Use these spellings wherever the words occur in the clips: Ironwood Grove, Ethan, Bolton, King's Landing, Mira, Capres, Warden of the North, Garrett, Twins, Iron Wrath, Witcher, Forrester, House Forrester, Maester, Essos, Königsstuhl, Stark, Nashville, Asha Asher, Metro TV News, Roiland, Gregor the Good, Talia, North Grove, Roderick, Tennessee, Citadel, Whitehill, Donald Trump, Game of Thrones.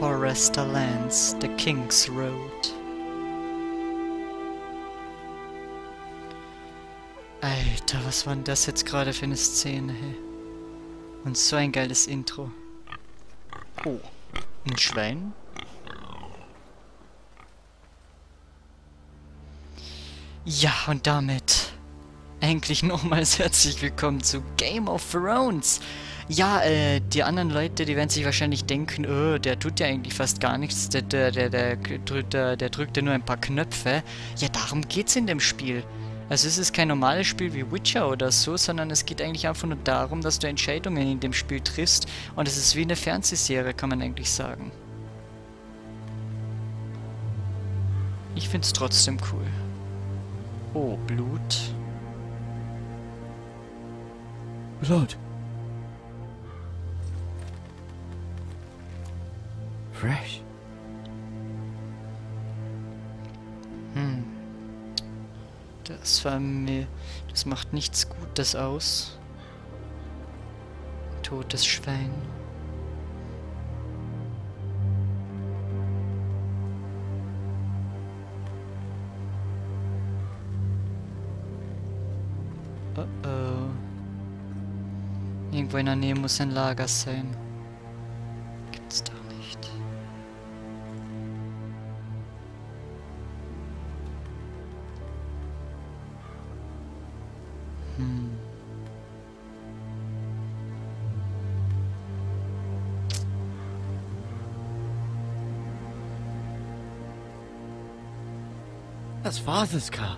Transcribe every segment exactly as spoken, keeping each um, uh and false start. Forrester lands the King's Road. Alter, was war denn das jetzt gerade für eine Szene, hey? Und so ein geiles Intro. Oh, ein Schwein? Ja, und damit eigentlich nochmals herzlich willkommen zu Game of Thrones. Ja, äh, die anderen Leute, die werden sich wahrscheinlich denken, oh, der tut ja eigentlich fast gar nichts, der, der, der, der, der, der drückt ja nur ein paar Knöpfe. Ja, darum geht's in dem Spiel. Also es ist kein normales Spiel wie Witcher oder so, sondern es geht eigentlich einfach nur darum, dass du Entscheidungen in dem Spiel triffst. Und es ist wie eine Fernsehserie, kann man eigentlich sagen. Ich find's trotzdem cool. Oh, Blut. Blut. Fresh. Hm. Das war mir... Das macht nichts Gutes aus. Totes Schwein. Oh oh. Irgendwo in der Nähe muss ein Lager sein. Gibt's da nicht. Hm. Das war's, es K.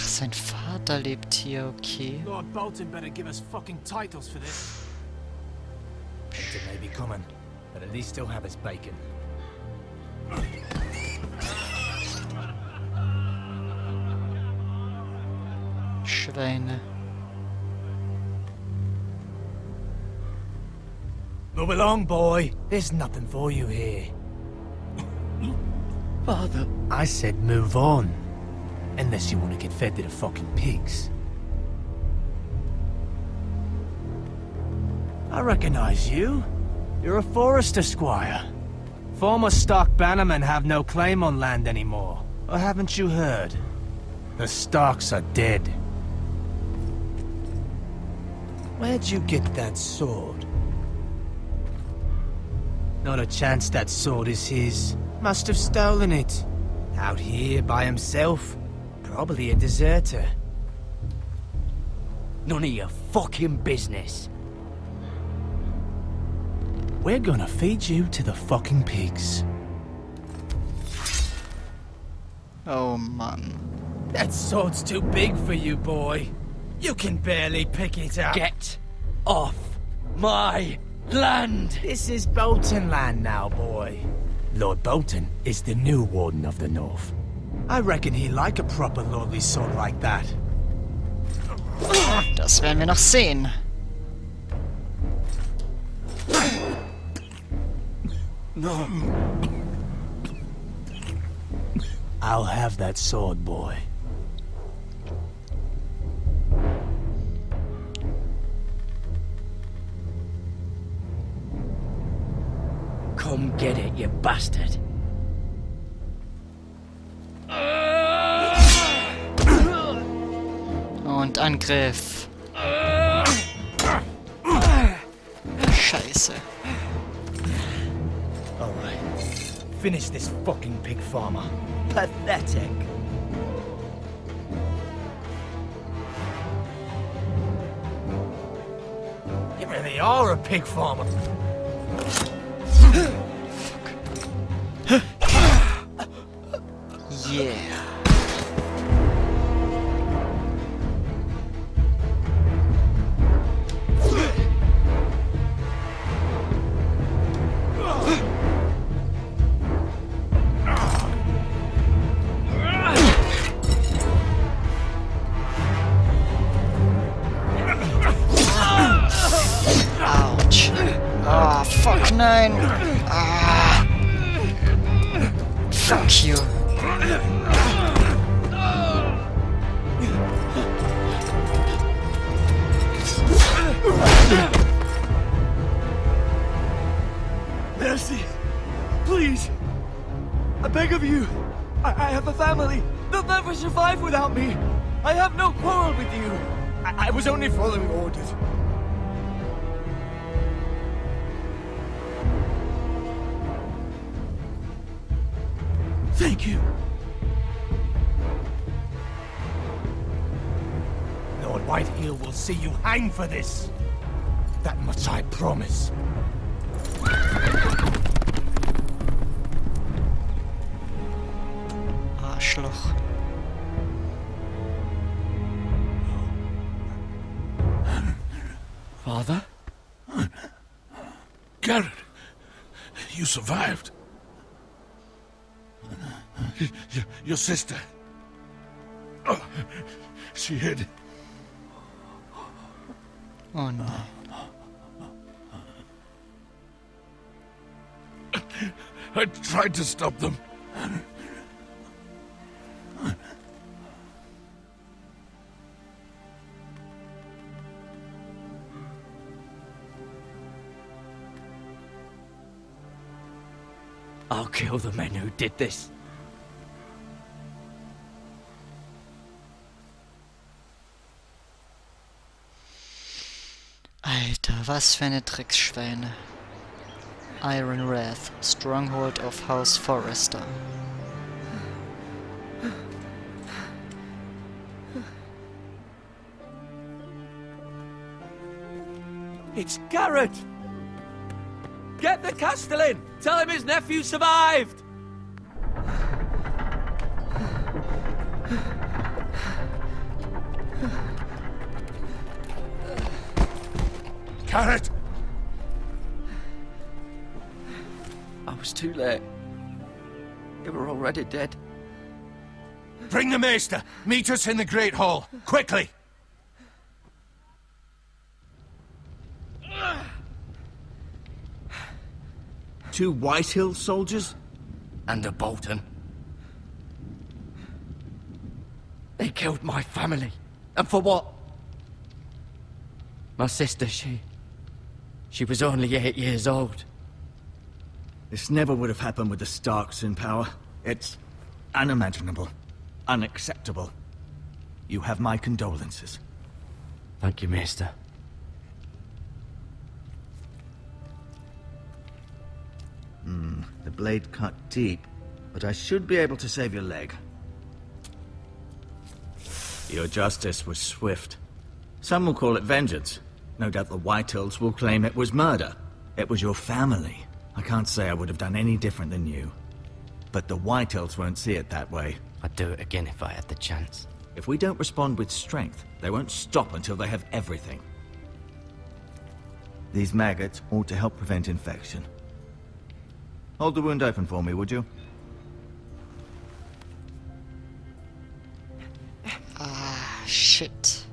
Sein Vater lebt hier, okay. Lord Bolton better give us fucking titles for this. Hector may be common, but at least he'll have his bacon. Schweine. Move along, boy. There's nothing for you here. Father, I said move on. Unless you want to get fed to the fucking pigs. I recognize you. You're a Forrester squire. Former Stark bannermen have no claim on land anymore. Or haven't you heard? The Starks are dead. Where'd you get that sword? Not a chance that sword is his. Must have stolen it. Out here by himself. Probably a deserter. None of your fucking business. We're gonna feed you to the fucking pigs. Oh, man. That sword's too big for you, boy. You can barely pick it up. Get off my land! This is Bolton land now, boy. Lord Bolton is the new Warden of the North. I reckon he like a proper lordly sword like that. Das werden wir noch sehen. No. I'll have that sword, boy. Come get it, you bastard. Und Angriff. Scheiße. All right. Finish this fucking pig farmer. Pathetic. You really are a pig farmer. Fuck. Yeah. Nein! Ah. Fuck you! beg of you. I, I have a family. They'll never survive without me. I have no quarrel with you. I, I was only following orders. Thank you. Lord Whitehill will see you hang for this. That much I promise. Arschloch. Father? Garrett, you survived. Your sister. Oh, she hid. Oh no. I tried to stop them. I'll kill the men who did this. Alter, was für eine Tricksschweine. Iron Wrath, Stronghold of House Forrester. It's Garrett! Get the Castellan! Tell him his nephew survived! Garrett! I was too late. They were already dead. Bring the Maester! Meet us in the Great Hall! Quickly! Two Whitehill soldiers? And a Bolton. They killed my family. And for what? My sister, she... She was only eight years old. This never would have happened with the Starks in power. It's unimaginable. Unacceptable. You have my condolences. Thank you, Maester. Hmm, the blade cut deep, but I should be able to save your leg. Your justice was swift. Some will call it vengeance. No doubt the Whitehills will claim it was murder. It was your family. I can't say I would have done any different than you. But the Whitehills won't see it that way. I'd do it again if I had the chance. If we don't respond with strength, they won't stop until they have everything. These maggots ought to help prevent infection. Hold the wound open for me, would you? Ah, shit.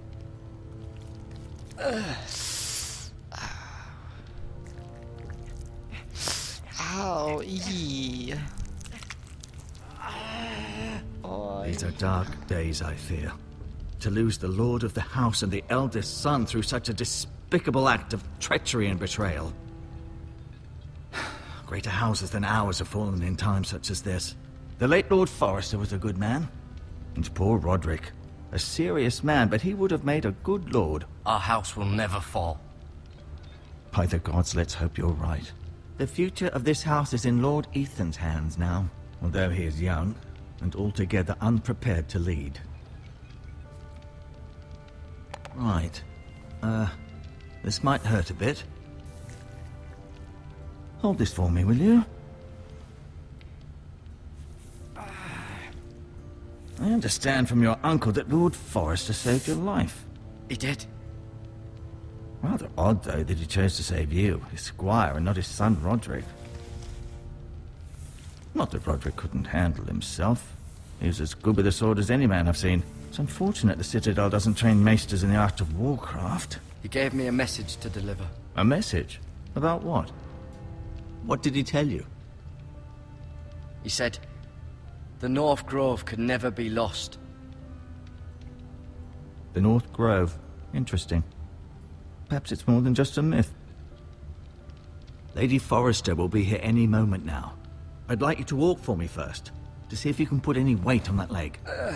Ugh. Ow, ee. These are dark days, I fear. To lose the Lord of the House and the eldest son through such a despicable act of treachery and betrayal. Greater houses than ours have fallen in times such as this. The late Lord Forrester was a good man. And poor Roderick. A serious man, but he would have made a good lord. Our house will never fall. By the gods, let's hope you're right. The future of this house is in Lord Ethan's hands now, although he is young and altogether unprepared to lead. Right. Uh, this might hurt a bit. Hold this for me, will you? I understand from your uncle that Lord Forrester saved your life. He did. Rather odd, though, that he chose to save you, his squire, and not his son, Roderick. Not that Roderick couldn't handle himself. He was as good with a sword as any man I've seen. It's unfortunate the Citadel doesn't train maesters in the art of warcraft. He gave me a message to deliver. A message? About what? What did he tell you? He said, the North Grove could never be lost. The North Grove? Interesting. Perhaps it's more than just a myth. Lady Forrester will be here any moment now. I'd like you to walk for me first. to see if you can put any weight on that leg. Uh.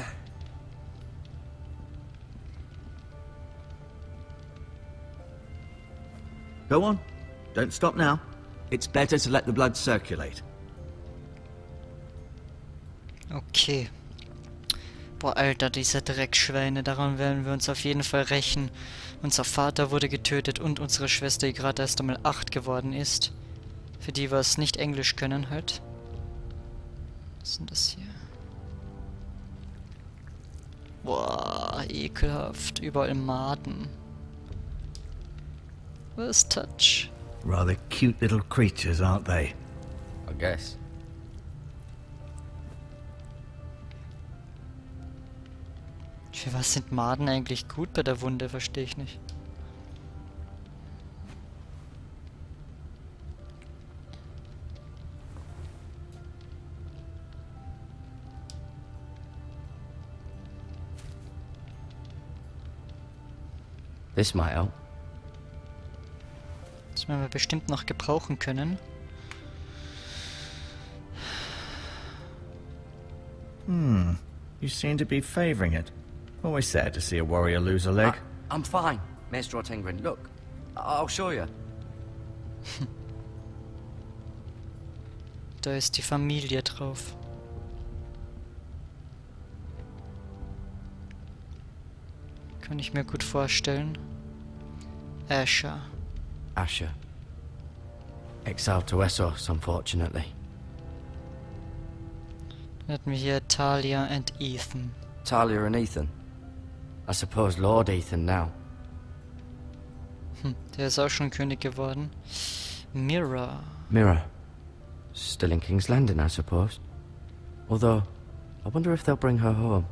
Go on. Don't stop now. It's better to let the blood circulate. Okay. Boah, Alter, diese Dreckschweine, daran werden wir uns auf jeden Fall rächen. Unser Vater wurde getötet und unsere Schwester, die gerade erst einmal acht geworden ist. Für die wir es nicht Englisch können, halt. Was ist denn das hier? Boah, ekelhaft. Überall Maden. Where's Touch? Rather cute little creatures, aren't they? I guess. Für was sind Maden eigentlich gut bei der Wunde? Verstehe ich nicht. This might help. Das werden wir bestimmt noch gebrauchen können. Hmm. You seem to be favoring it. Always sad to see a warrior lose a leg. I, I'm fine, Maester Otengrin. Look, I'll show you. Da ist die Familie drauf. Kann ich mir gut vorstellen. Asha. Asher. Exiled to Essos, unfortunately. Let me hear Talia and Ethan. Talia and Ethan. I suppose Lord Ethan now. Hm, der ist auch schon König geworden. Mira. Mira. Still in King's Landing, I suppose. Although, I wonder if they'll bring her home.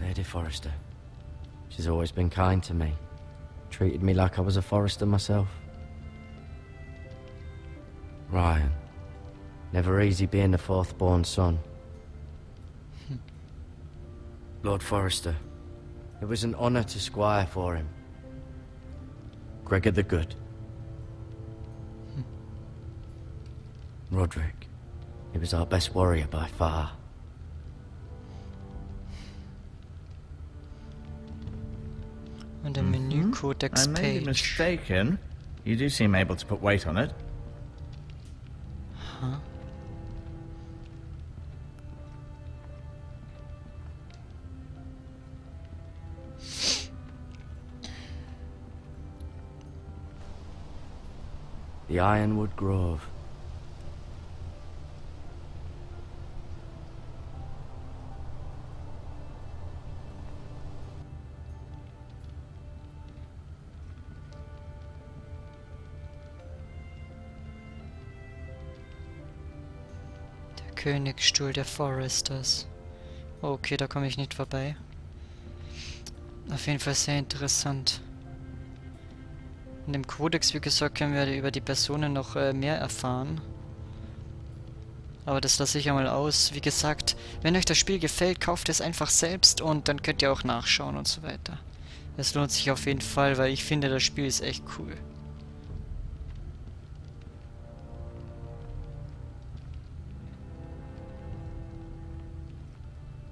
Lady Forrester. She's always been kind to me. Treated me like I was a Forrester myself. Ryan. Never easy being the fourth-born son. Lord Forrester. It was an honor to squire for him. Gregor the Good. Roderick. He was our best warrior by far. And a menu mm-hmm. cortex I page. I may be mistaken. You do seem able to put weight on it. Huh? The Ironwood Grove. Königsstuhl der Forresters. Okay, da komme ich nicht vorbei. Auf jeden Fall sehr interessant. In dem Kodex, wie gesagt, können wir über die Personen noch äh, mehr erfahren. Aber das lasse ich einmal aus. Wie gesagt, wenn euch das Spiel gefällt, kauft es einfach selbst und dann könnt ihr auch nachschauen und so weiter. Es lohnt sich auf jeden Fall, weil ich finde, das Spiel ist echt cool.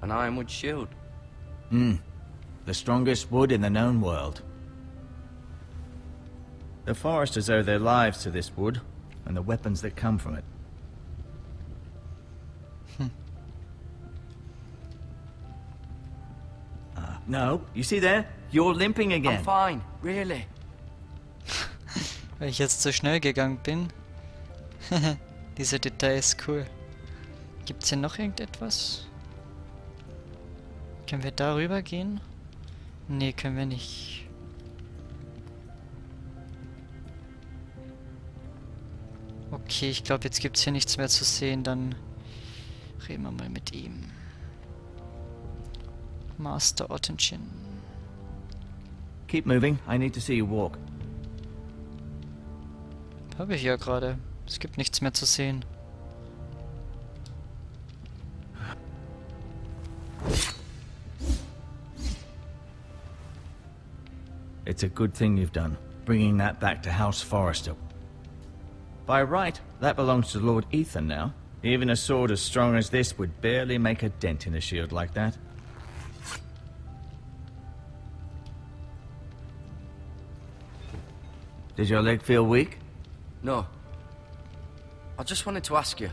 An ironwood shield. Hmm. The strongest wood in the known world. The Foresters owe their lives to this wood, and the weapons that come from it. Hm. Uh, no, you see there? You're limping again. I'm fine, really. Weil ich jetzt zu schnell gegangen bin. Diese Details, cool. Gibt's hier noch irgendetwas? Können wir da rüber gehen? Nee, können wir nicht. Okay, ich glaube, jetzt gibt es hier nichts mehr zu sehen. Dann reden wir mal mit ihm. Maester Ottenchin. Keep moving. I need to see you walk. Habe ich ja gerade. Es gibt nichts mehr zu sehen. It's a good thing you've done, bringing that back to House Forrester. By right, that belongs to Lord Ethan now. Even a sword as strong as this would barely make a dent in a shield like that. Did your leg feel weak? No. I just wanted to ask you.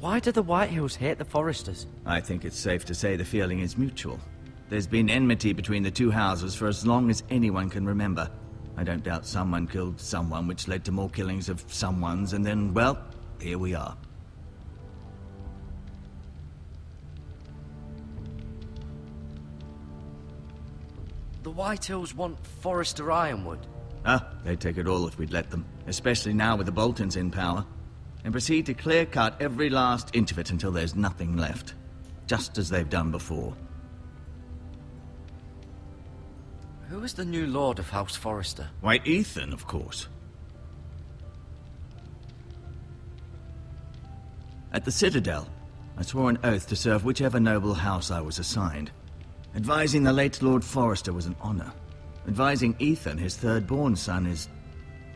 Why do the Whitehills hate the Forresters? I think it's safe to say the feeling is mutual. There's been enmity between the two houses for as long as anyone can remember. I don't doubt someone killed someone, which led to more killings of someones, and then, well, here we are. The Whitehills want Forrester Ironwood. Ah, they'd take it all if we'd let them, especially now with the Boltons in power, and proceed to clear-cut every last inch of it until there's nothing left, just as they've done before. Who is the new lord of House Forrester? Why, Ethan, of course. At the Citadel, I swore an oath to serve whichever noble house I was assigned. Advising the late Lord Forrester was an honor. Advising Ethan, his third-born son, is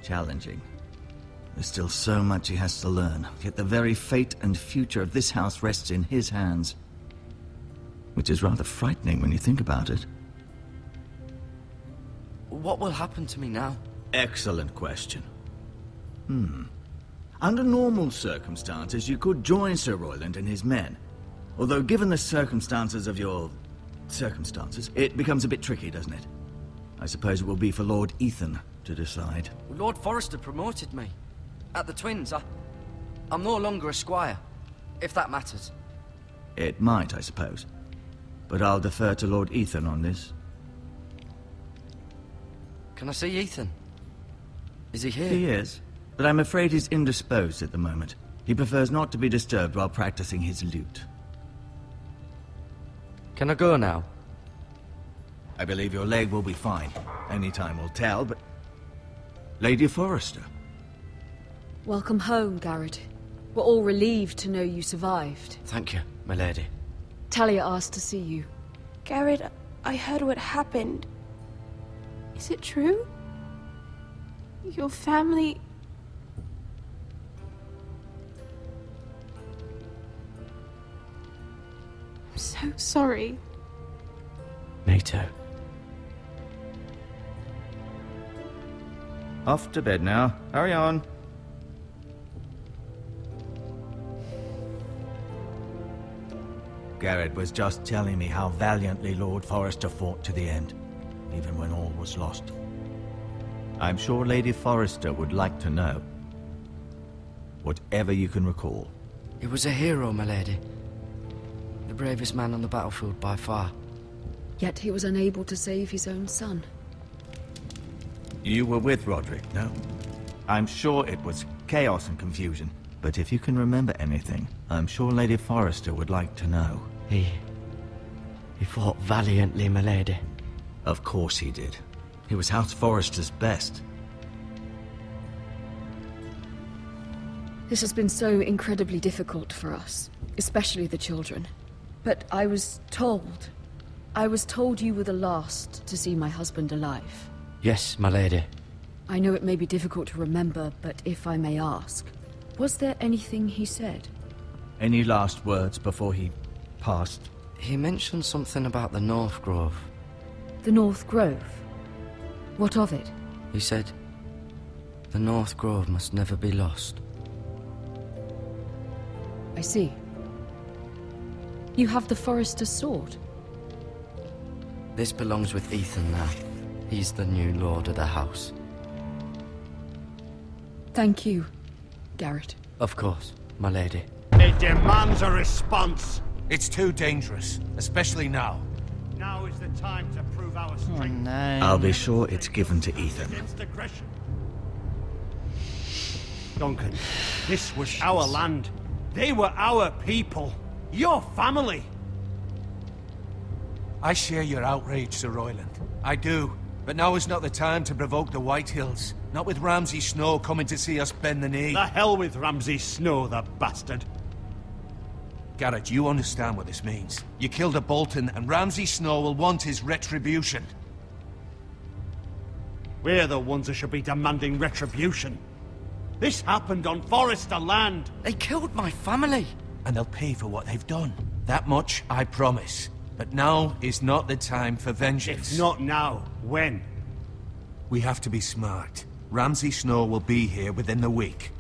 challenging. There's still so much he has to learn, yet the very fate and future of this house rests in his hands. Which is rather frightening when you think about it. What will happen to me now? Excellent question. Hmm. Under normal circumstances, you could join Sir Roiland and his men. Although given the circumstances of your... circumstances, it becomes a bit tricky, doesn't it? I suppose it will be for Lord Ethan to decide. Lord Forrester promoted me. At the Twins, I... I'm no longer a squire, if that matters. It might, I suppose. But I'll defer to Lord Ethan on this. Can I see Ethan? Is he here? He is, but I'm afraid he's indisposed at the moment. He prefers not to be disturbed while practicing his lute. Can I go now? I believe your leg will be fine. Any time will tell, but... Lady Forrester. Welcome home, Garrett. We're all relieved to know you survived. Thank you, my lady. Talia asked to see you. Garrett, I heard what happened. Is it true? Your family... I'm so sorry. Me too. Off to bed now. Hurry on. Garrett was just telling me how valiantly Lord Forrester fought to the end. Even when all was lost. I'm sure Lady Forrester would like to know. Whatever you can recall. He was a hero, my lady. The bravest man on the battlefield by far. Yet he was unable to save his own son. You were with Roderick, no? I'm sure it was chaos and confusion. But if you can remember anything, I'm sure Lady Forrester would like to know. He... he fought valiantly, my lady. Of course he did. He was House Forrester's best. This has been so incredibly difficult for us, especially the children. But I was told... I was told you were the last to see my husband alive. Yes, my lady. I know it may be difficult to remember, but if I may ask, was there anything he said? Any last words before he passed? He mentioned something about the North Grove. The North Grove? What of it? He said, the North Grove must never be lost. I see. You have the Forrester's sword. This belongs with Ethan now. He's the new lord of the house. Thank you, Garrett. Of course, my lady. It demands a response! It's too dangerous, especially now. Now is the time to prove our strength. Oh, no. I'll be sure it's given to Ethan. Duncan, this was our land. They were our people. Your family. I share your outrage, Sir Roiland. I do. But now is not the time to provoke the Whitehills. Not with Ramsay Snow coming to see us bend the knee. The hell with Ramsay Snow, the bastard. Garrett, you understand what this means. You killed a Bolton, and Ramsay Snow will want his retribution. We're the ones who should be demanding retribution. This happened on Forrester land. They killed my family. And they'll pay for what they've done. That much I promise. But now is not the time for vengeance. It's not now. When? We have to be smart. Ramsay Snow will be here within the week.